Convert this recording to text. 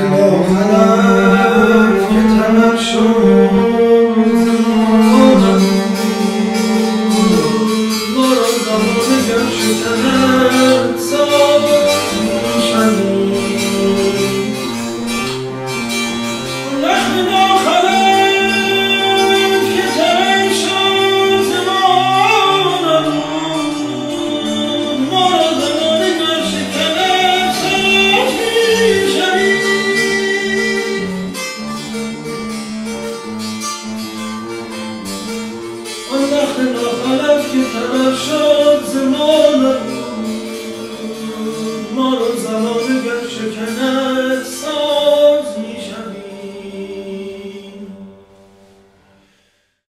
اللهم لا تمشوا.